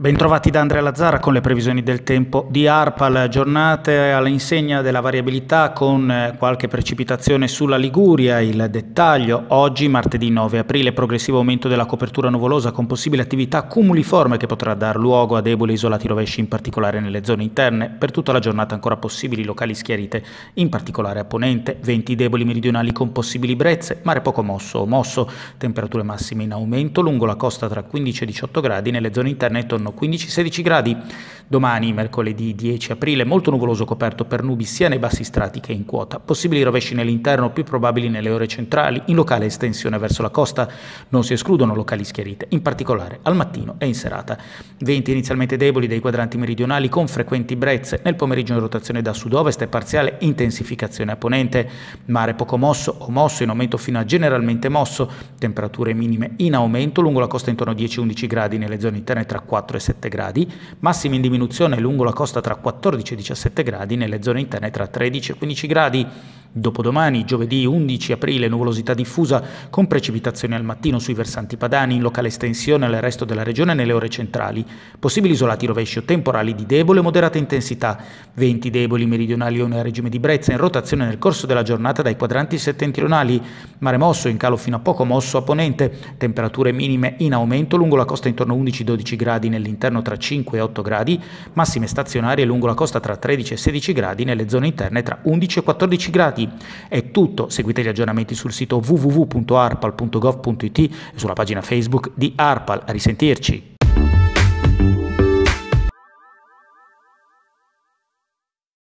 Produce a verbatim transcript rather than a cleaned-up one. Bentrovati da Andrea Lazzara con le previsioni del tempo di Arpal, giornate all'insegna della variabilità con qualche precipitazione sulla Liguria. Il dettaglio: oggi martedì nove aprile progressivo aumento della copertura nuvolosa con possibile attività cumuliforme che potrà dar luogo a deboli isolati rovesci in particolare nelle zone interne. Per tutta la giornata ancora possibili locali schiarite in particolare a ponente, venti deboli meridionali con possibili brezze, mare poco mosso o mosso, temperature massime in aumento lungo la costa tra quindici e diciotto gradi, nelle zone interne intorno quindici sedici gradi. Domani, mercoledì dieci aprile, molto nuvoloso coperto per nubi sia nei bassi strati che in quota. Possibili rovesci nell'interno, più probabili nelle ore centrali, in locale estensione verso la costa. Non si escludono locali schiarite, in particolare al mattino e in serata. Venti inizialmente deboli dei quadranti meridionali con frequenti brezze. Nel pomeriggio in rotazione da sud-ovest e parziale intensificazione a ponente. Mare poco mosso o mosso, in aumento fino a generalmente mosso. Temperature minime in aumento lungo la costa intorno a dieci undici gradi, nelle zone interne tra quattro e sette gradi, massimi in diminuzione lungo la costa tra quattordici e diciassette gradi, nelle zone interne tra tredici e quindici gradi. Dopodomani, giovedì undici aprile, nuvolosità diffusa con precipitazioni al mattino sui versanti padani, in locale estensione al resto della regione nelle ore centrali. Possibili isolati rovesci o temporali di debole o moderata intensità. Venti deboli meridionali o nel regime di brezza in rotazione nel corso della giornata dai quadranti settentrionali. Mare mosso in calo fino a poco mosso a ponente. Temperature minime in aumento lungo la costa intorno a undici dodici gradi, nell'interno tra cinque e otto gradi, massime stazionarie lungo la costa tra tredici e sedici gradi, nelle zone interne tra undici e quattordici gradi. È tutto, seguite gli aggiornamenti sul sito w w w punto arpal punto gov punto it e sulla pagina Facebook di Arpal. A risentirci!